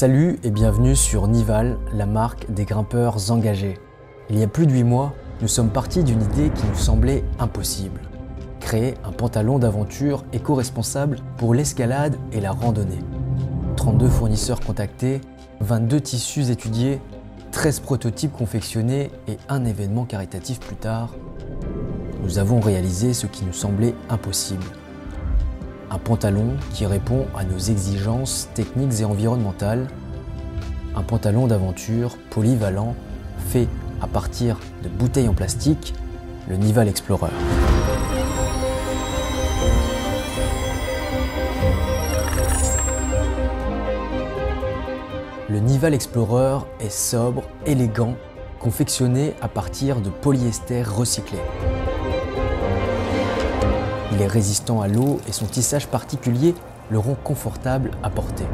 Salut et bienvenue sur Nival, la marque des grimpeurs engagés. Il y a plus de 8 mois, nous sommes partis d'une idée qui nous semblait impossible. Créer un pantalon d'aventure éco-responsable pour l'escalade et la randonnée. 32 fournisseurs contactés, 22 tissus étudiés, 13 prototypes confectionnés et un événement caritatif plus tard, nous avons réalisé ce qui nous semblait impossible. Un pantalon qui répond à nos exigences techniques et environnementales. Un pantalon d'aventure polyvalent fait à partir de bouteilles en plastique, le Nival Explorer. Le Nival Explorer est sobre, élégant, confectionné à partir de polyester recyclé. Il est résistant à l'eau et son tissage particulier le rend confortable à porter.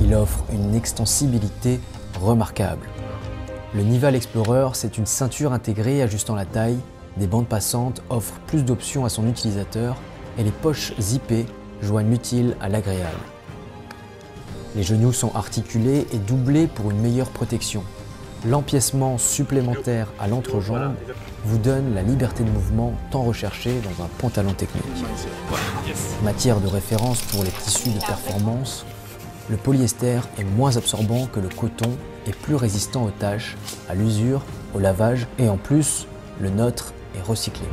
Il offre une extensibilité remarquable. Le Nival Explorer, c'est une ceinture intégrée ajustant la taille, des bandes passantes offrent plus d'options à son utilisateur et les poches zippées joignent l'utile à l'agréable. Les genoux sont articulés et doublés pour une meilleure protection. L'empiècement supplémentaire à l'entrejambe vous donne la liberté de mouvement tant recherchée dans un pantalon technique. Matière de référence pour les tissus de performance, le polyester est moins absorbant que le coton et plus résistant aux taches, à l'usure, au lavage et en plus, le nôtre est recyclé.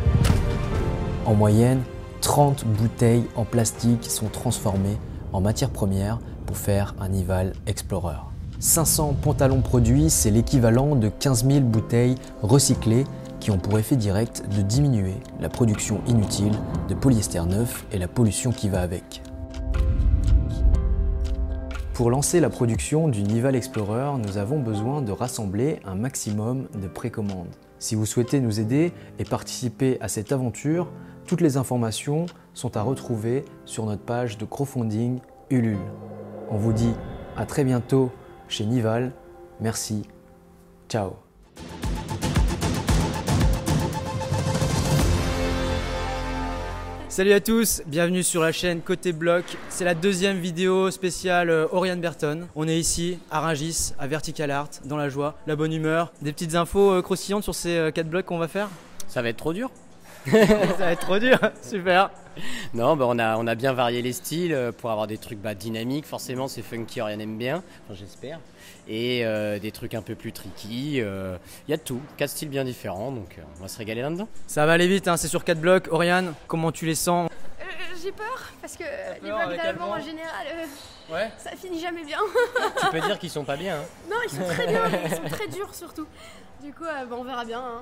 En moyenne, 30 bouteilles en plastique sont transformées en matière première pour faire un Nival Explorer. 500 pantalons produits, c'est l'équivalent de 15 000 bouteilles recyclées qui ont pour effet direct de diminuer la production inutile de polyester neuf et la pollution qui va avec. Pour lancer la production du Nival Explorer, nous avons besoin de rassembler un maximum de précommandes. Si vous souhaitez nous aider et participer à cette aventure, toutes les informations sont à retrouver sur notre page de crowdfunding Ulule. On vous dit à très bientôt chez Nival, merci, ciao. Salut à tous, bienvenue sur la chaîne Côté Bloc. C'est la deuxième vidéo spéciale Oriane Bertone. On est ici à Rungis, à Vertical Art, dans la joie, la bonne humeur. Des petites infos croustillantes sur ces 4 blocs qu'on va faire. Ça va être trop dur. Ça va être trop dur, super. Non, bah on a bien varié les styles pour avoir des trucs dynamiques, forcément c'est funky, Oriane aime bien, enfin, j'espère, et des trucs un peu plus tricky, il y a de tout, 4 styles bien différents, donc on va se régaler là-dedans. Ça va aller vite, hein, c'est sur 4 blocs. Oriane, comment tu les sens? J'ai peur, parce que les blocs d'Alban en général, ça finit jamais bien. Tu peux dire qu'ils sont pas bien. Hein. Non, ils sont très bien, mais ils sont très durs surtout. Du coup, on verra bien. Hein.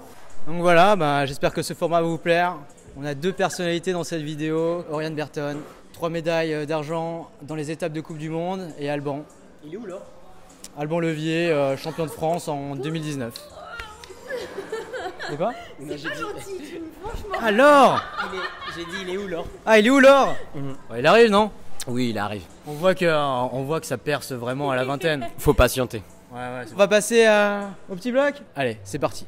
Donc voilà, j'espère que ce format va vous plaire. On a 2 personnalités dans cette vidéo, Oriane Bertone, 3 médailles d'argent dans les étapes de Coupe du Monde et Alban. Il est où l'or? Alban Levier, champion de France en 2019. C'est pas gentil, franchement. Alors j'ai dit il est où l'or? Ah, il est où l'or? Il arrive, non? Oui, il arrive. On voit que ça perce vraiment à la vingtaine. Faut patienter. Ouais, on va passer au petit bloc. Allez, c'est parti.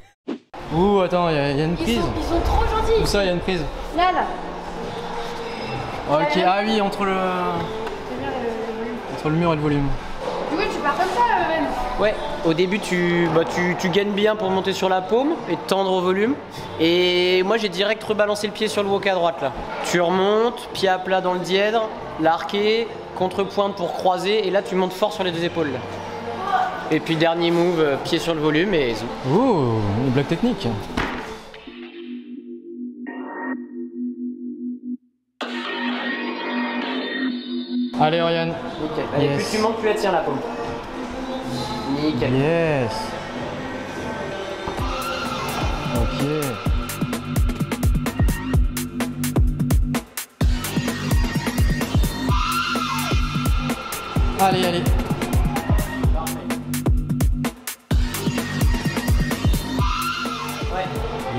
Ouh, attends, il y a une prise. Ils sont trop gentils. Où ça, il y a une prise? Là. Ok, ah oui, entre le mur et le volume. Du coup, tu pars comme ça, là, même. Ouais, au début, tu gagnes bien pour monter sur la paume et tendre au volume. Et moi, j'ai direct rebalancé le pied sur le wok à droite, là. Tu remontes, pied à plat dans le dièdre, l'arqué, contre-pointe pour croiser. Et là, tu montes fort sur les 2 épaules, là. Et puis dernier move, pied sur le volume et zoom. Ouh, une blague technique. Allez Oriane. Nickel. Allez, yes. Plus tu montes, plus elle tient la paume. Nickel. Yes. Ok. Allez.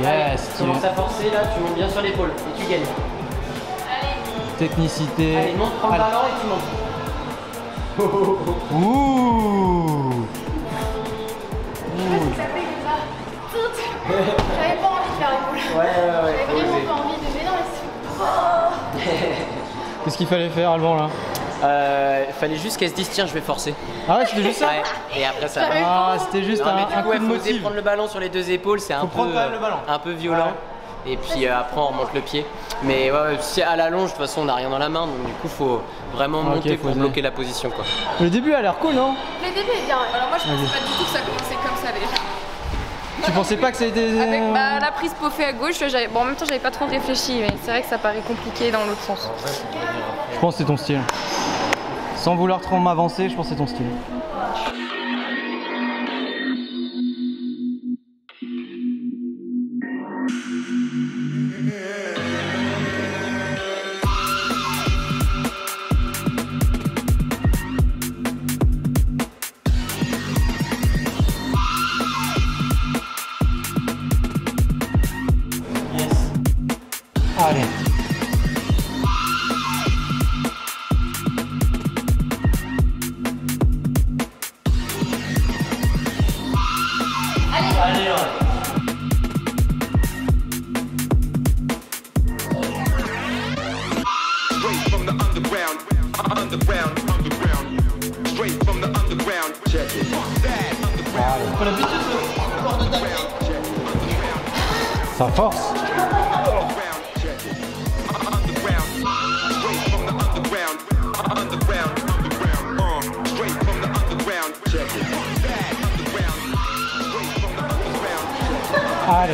Yes, tu commences à forcer là, tu montes bien sur l'épaule et tu gagnes. Allez. Technicité. Allez, monte, prends le ballon et tu montes. Ouh. Je sais pas si ça fait comme ça. Toute. J'avais pas envie de faire l'épaule. Ouais. J'avais vraiment pas envie de. Mais non, mais c'est. Qu'est-ce qu'il fallait faire, Alban, là? Fallait juste qu'elle se dise tiens je vais forcer. Ah ouais c'était juste ça ouais. Et après ça. Ah c'était juste non, un coup de motif. Faut prendre le ballon sur les deux épaules, c'est un peu violent. Ouais. Et puis après on remonte le pied. Mais ouais, si à la longe de toute façon on n'a rien dans la main donc du coup faut vraiment monter pour bloquer la position quoi. Le début a l'air cool non? Le début est bien. Alors moi je pensais pas du tout que ça commençait comme ça déjà. Tu pensais pas que ça était... Avec bah, la prise poffée à gauche, bon, en même temps j'avais pas trop réfléchi, mais c'est vrai que ça paraît compliqué dans l'autre sens. Je pense que c'est ton style. Sans vouloir trop m'avancer, je pense que c'est ton style. Ça force. Allez.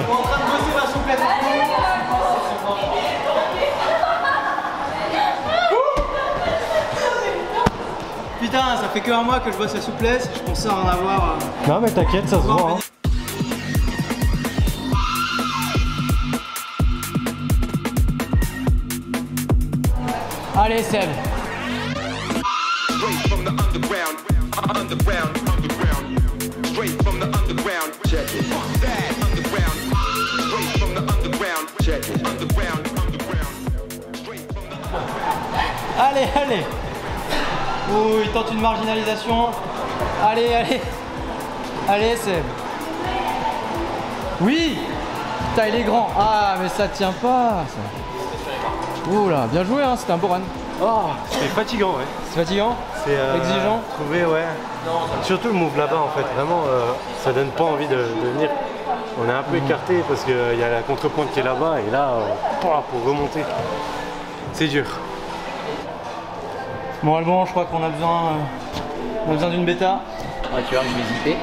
Putain, ça fait que un mois que je vois sa souplesse, je pensais en avoir... Non mais t'inquiète, ça se voit. Hein. Allez Seb. Allez, allez. Ouh, il tente une marginalisation. Allez, allez. Allez Seb. Oui. Putain, il est grand. Ah, mais ça tient pas ça. Oula, bien joué, hein, c'était un beau run. Oh, c'est fatigant, ouais. C'est fatigant? C'est exigeant? Trouver, ouais. Non. Surtout le move là-bas, en fait, vraiment, ça donne pas envie de venir. On est un peu écarté parce qu'il y a la contrepointe qui est là-bas et là, pour remonter, c'est dur. Bon, Alban, je crois qu'on a besoin, d'une bêta. Ah, tu vois, je vais zipper.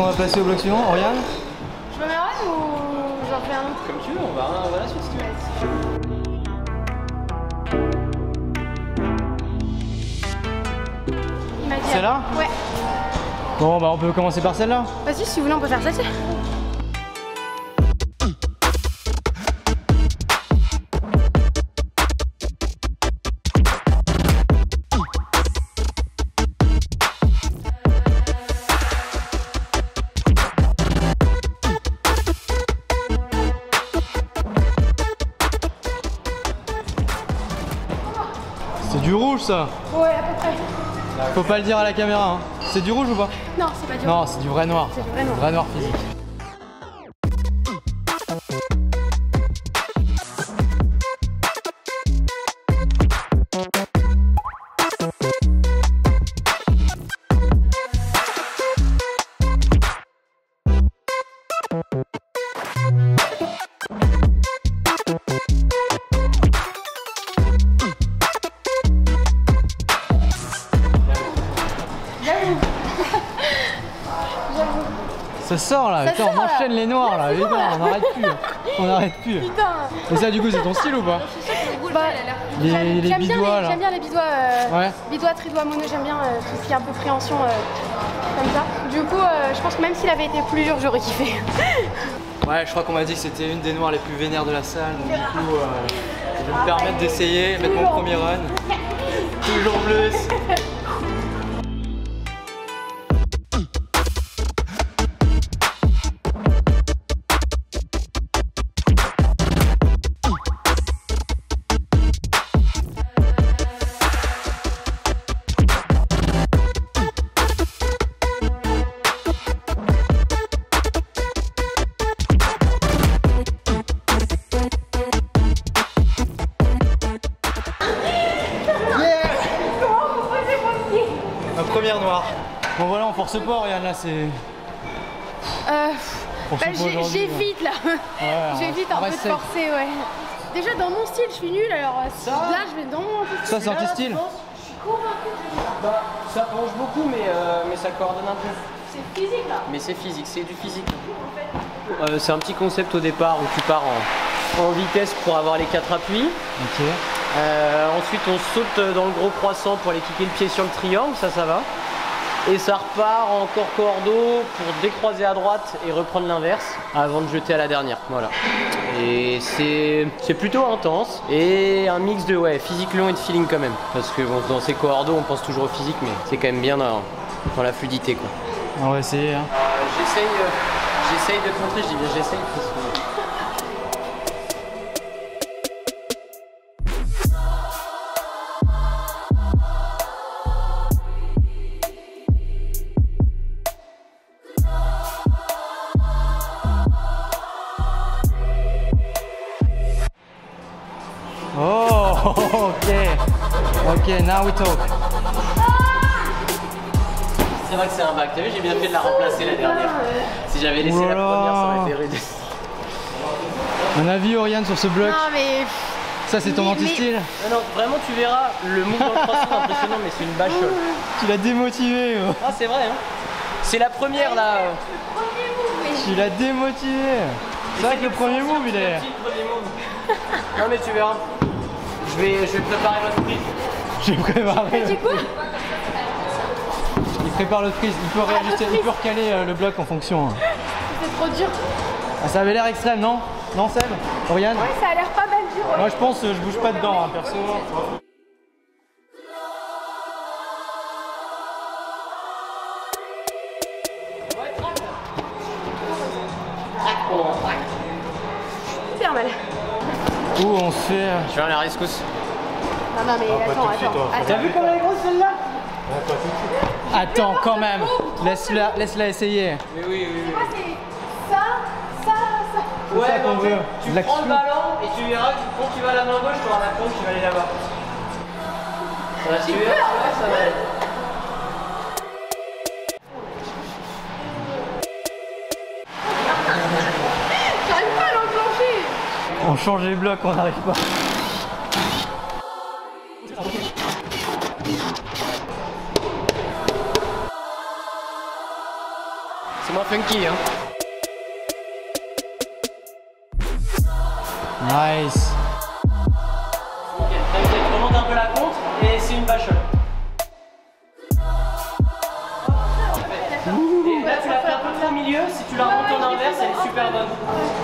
On va passer au bloc suivant, Oriane. Je me mets Oriane ou j'en fais un autre? Comme tu veux, on va à la suite si tu veux. Celle-là? Ouais. Bon bah on peut commencer par celle-là. Vas-y si vous voulez on peut faire celle-ci. C'est du rouge ça? Ouais, à peu près. Faut pas le dire à la caméra. Hein. C'est du rouge ou pas? Non, c'est pas du rouge. Non, c'est du vrai noir. C'est du vrai noir. Vrai noir physique. Ça sort là, putain, on enchaîne les noirs là, les noirs, on n'arrête plus, on n'arrête plus. Putain. Et ça du coup c'est ton style ou pas? Bah, les bidois là. J'aime bien les bidois, ouais. Bidois, tridois, mono, j'aime bien tout ce qui est un peu préhension comme ça. Du coup je pense que même s'il avait été plus dur j'aurais kiffé. Ouais je crois qu'on m'a dit que c'était une des noirs les plus vénères de la salle, donc du coup je vais me permettre d'essayer, mettre mon premier run. Toujours plus. première noire. Bon voilà, on force pas, Oriane, là c'est... j'évite là. Ouais, j'évite un peu de forcer, ouais. Déjà dans mon style, je suis nulle, alors ça, là je vais dans mon style. Ça c'est un petit style. Je suis convaincue que je vais là. Bah, ça penche beaucoup, mais ça coordonne un peu. C'est physique là. Mais c'est physique, c'est du physique. En fait. C'est un petit concept au départ où tu pars en vitesse pour avoir les 4 appuis. Ok. Ensuite on saute dans le gros croissant pour aller kicker le pied sur le triangle, ça va. Et ça repart en corcordo pour décroiser à droite et reprendre l'inverse avant de jeter à la dernière, voilà. Et c'est plutôt intense et un mix de physique long et de feeling quand même. Parce que bon, dans ces corcordo on pense toujours au physique mais c'est quand même bien dans la fluidité quoi. On va essayer hein. J'essaye de contrer, je dis bien j'essaye parce que... Ok, now we talk. C'est vrai que c'est un bac, t'as vu, j'ai bien fait de la remplacer la dernière. Si j'avais laissé la première, ça aurait été rude. Un avis, Oriane, sur ce bloc? Non mais... Ça c'est ton anti-style? Non, vraiment tu verras, le move dans le croissant est impressionnant mais c'est une bachole. Tu l'as démotivé. Ah c'est vrai hein. C'est la première là. Tu l'as démotivé. C'est vrai que le premier move il est... Non mais tu verras. Je vais préparer votre prise. J'ai préparé. Tu quoi? Il prépare le prise. Il peut réajuster, il peut recaler le bloc en fonction. C'est trop dur. Ah, ça avait l'air extrême, non? Non, Seb? Oriane? Ouais, ça a l'air pas mal dur. Moi, je pense, je bouge pas dedans, hein, perso. Super mal. Ouh, on se fait. Je vais à la rescousse. Non, non, mais attends. T'as vu comme elle est grosse celle-là? Attends, quand même. Laisse-la essayer. Mais oui. C'est quoi, c'est ça. Ouais, ça qu'on veut. Tu prends le ballon et tu verras que quand tu vas à la main gauche, tu auras la pompe qui va aller là-bas. Ça va suivre? Ouais, ça va aller. J'arrive pas à l'enclencher. On change les blocs, on n'arrive pas. C'est moins funky hein. Nice. Ok, t'inquiète, remonte un peu la compte et c'est une bachole. Et là tu la fais un peu au milieu, si tu la remontes en inverse elle est super bonne.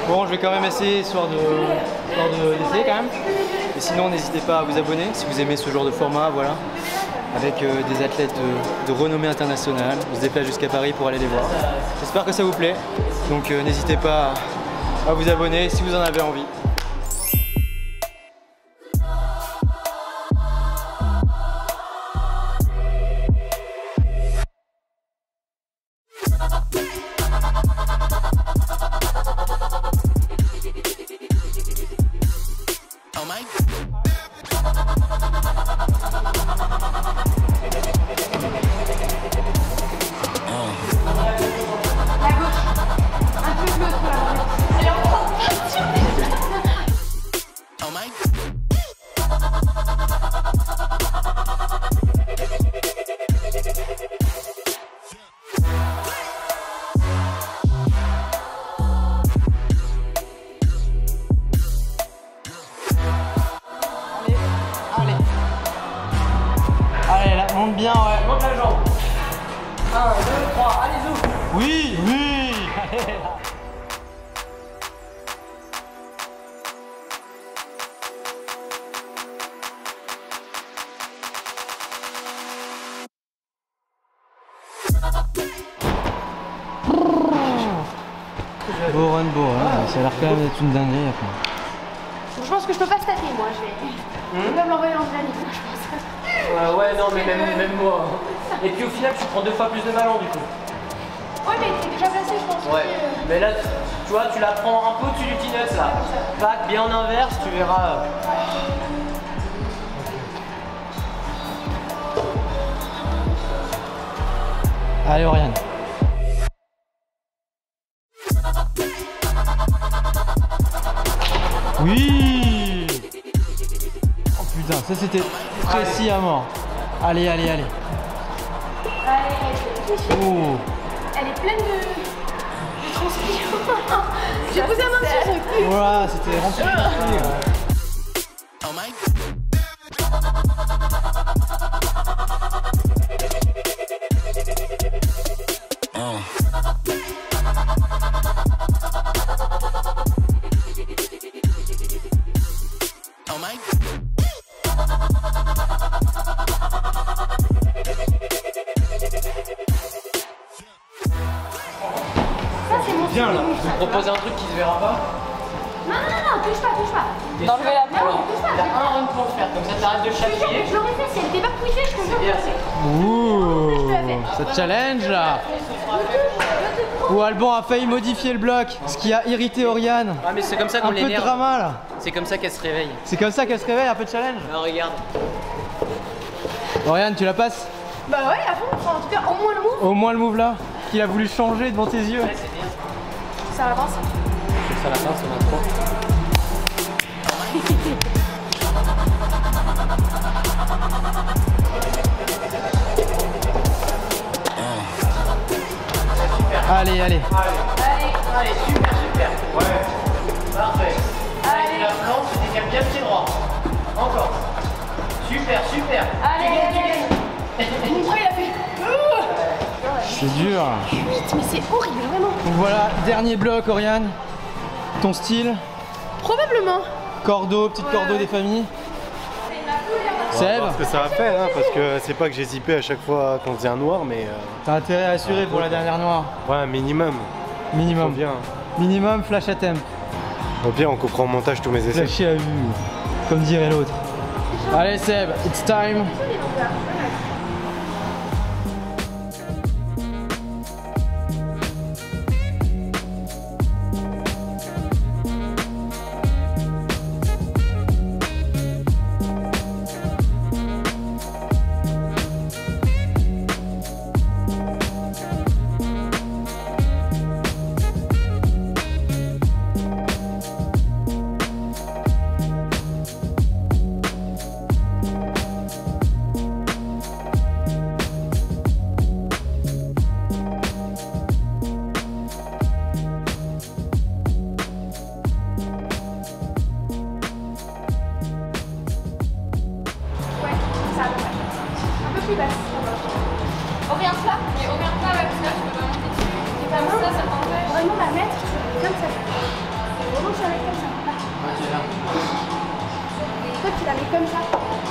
Bon je vais quand même essayer histoire d'essayer quand même. Et sinon n'hésitez pas à vous abonner si vous aimez ce genre de format, voilà. Avec des athlètes de renommée internationale. On se déplace jusqu'à Paris pour aller les voir. J'espère que ça vous plaît. Donc n'hésitez pas à vous abonner si vous en avez envie. Bien, ouais. Monte la jambe. 1, 2, 3, allez zou. Oui. Allez. Beau run, beau. Ça a l'air quand même d'être une dinguerie après. Je pense que je peux pas se taper moi. Je vais me l'envoyer en dynamique, je pense. Ouais, non, mais même moi. Et puis au final, tu prends 2 fois plus de ballons du coup. Ouais, mais t'es déjà placé, je pense. Ouais, que... mais là, tu vois, tu la prends un peu au-dessus du peanut là. Pack bien en inverse, tu verras. Allez Oriane. Oui. Oh putain, ça c'était précis à mort. Allez, allez, allez. Oh. Elle est pleine de transpiration. J'ai posé un petit truc. Voilà, c'était rempli de bien là. Je vais proposer un truc qui se verra pas. Non, non, non, touche pas, touche pas. D'enlever la main, touche pas. T'as un run pour le faire, comme ça t'arrêtes de chatouiller. Je l'aurais fait, si elle n'était pas poussée, je comprends pas. Ouh, ça challenge là. Ou Alban a failli modifier le bloc, ce qui a irrité Oriane. Ah mais c'est comme ça qu'on l'énerve. Un peu de drama là. C'est comme ça qu'elle se réveille. C'est comme ça qu'elle se réveille, un peu de challenge. Non, regarde. Oriane, tu la passes? Bah ouais, à fond, enfin, en tout cas, au moins le move. Au moins le move là, qu'il a voulu changer devant tes yeux. Ouais, ça avance. Ça avance, on a trop. Allez, allez. Allez, allez, super, super. Ouais, parfait. Allez, la planche, tu décales bien pied droit. Encore. Super, super. Allez, allez. Pourquoi il a fait? C'est dur. 8, mais c'est horrible, vraiment. Voilà, dernier bloc, Oriane. Ton style? Probablement. Cordeau, petite cordeau des familles. C'est parce que ça a fait, hein, parce que c'est pas que j'ai zippé à chaque fois qu'on faisait un noir, mais... T'as intérêt à assurer pour la dernière noire. Ouais, minimum. Minimum. Bien. Minimum, flash à thème. Au pire, on comprend au montage tous mes essais. Flasher à vue, comme dirait l'autre. Allez Seb, it's time.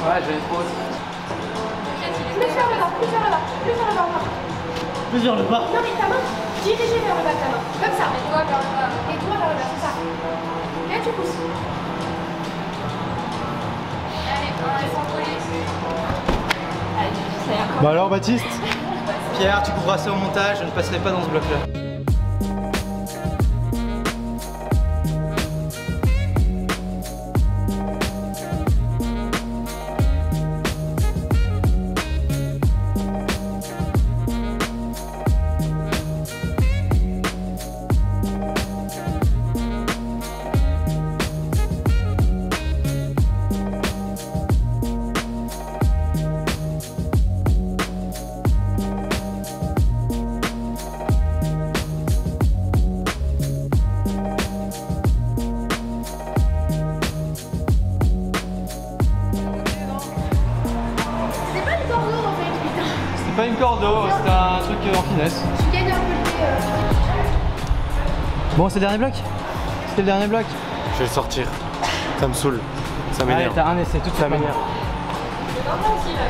Ouais, je les pose. Plus vers le bas, plus vers le bas, plus vers le bas. Plus vers le bas? Non, mais ta main, dirigée vers le bas de ta main. Comme ça. Et toi vers le bas. Et toi vers le bas, c'est ça. Là, tu pousses. Allez, on va s'envoler. Allez, tu pousses, ça y est. Bah alors, Baptiste, Pierre, tu couperas ça au montage, je ne passerai pas dans ce bloc-là. C'est pas une cordeau, c'est un truc en finesse. Tu gagnes un peu. Bon, c'est le dernier bloc? C'était le dernier bloc? Je vais le sortir. Ça me saoule. Ça m'énerve. Allez, t'as un essai, tout ça m'énerve. C'est pas bon aussi, là,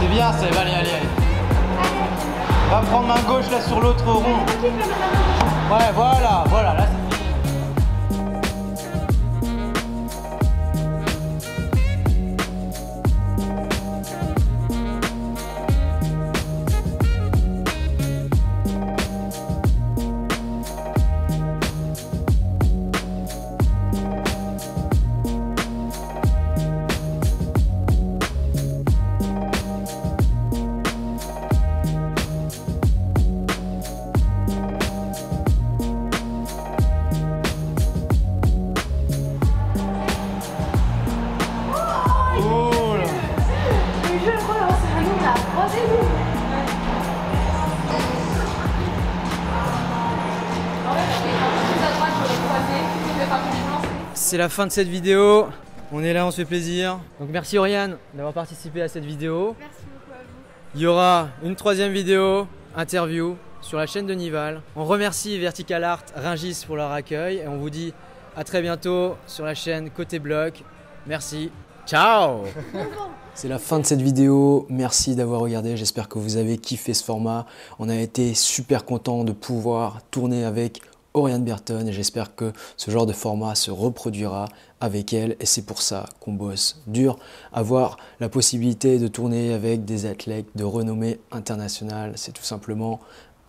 c'est bien, c'est... Allez, allez, allez. Va prendre main gauche là sur l'autre rond. Ouais, voilà, voilà, là c'est fini. c'est la fin de cette vidéo. On est là, on se fait plaisir. Donc merci Oriane d'avoir participé à cette vidéo. Merci beaucoup à vous. Il y aura une troisième vidéo, interview, sur la chaîne de Nival. On remercie Vertical Art Rungis pour leur accueil et on vous dit à très bientôt sur la chaîne Côté Bloc. Merci. Ciao. C'est la fin de cette vidéo, merci d'avoir regardé, j'espère que vous avez kiffé ce format. On a été super contents de pouvoir tourner avec Oriane Bertone et j'espère que ce genre de format se reproduira avec elle et c'est pour ça qu'on bosse dur. Avoir la possibilité de tourner avec des athlètes de renommée internationale, c'est tout simplement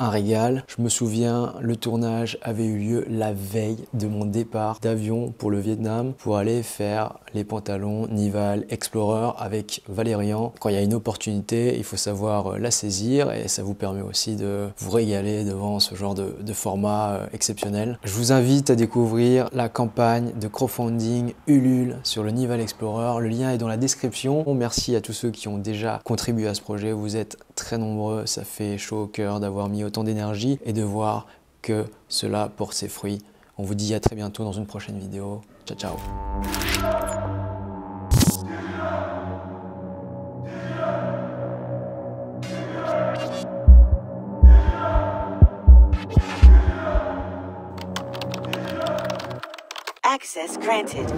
un régal. Je me souviens, le tournage avait eu lieu la veille de mon départ d'avion pour le Vietnam pour aller faire les pantalons Nival Explorer avec Valérian. Quand il y a une opportunité, il faut savoir la saisir et ça vous permet aussi de vous régaler devant ce genre de format exceptionnel. Je vous invite à découvrir la campagne de crowdfunding Ulule sur le Nival Explorer. Le lien est dans la description. Merci à tous ceux qui ont déjà contribué à ce projet. Vous êtes très nombreux, ça fait chaud au cœur d'avoir mis autant d'énergie et de voir que cela porte ses fruits. On vous dit à très bientôt dans une prochaine vidéo. Ciao, ciao. Access granted.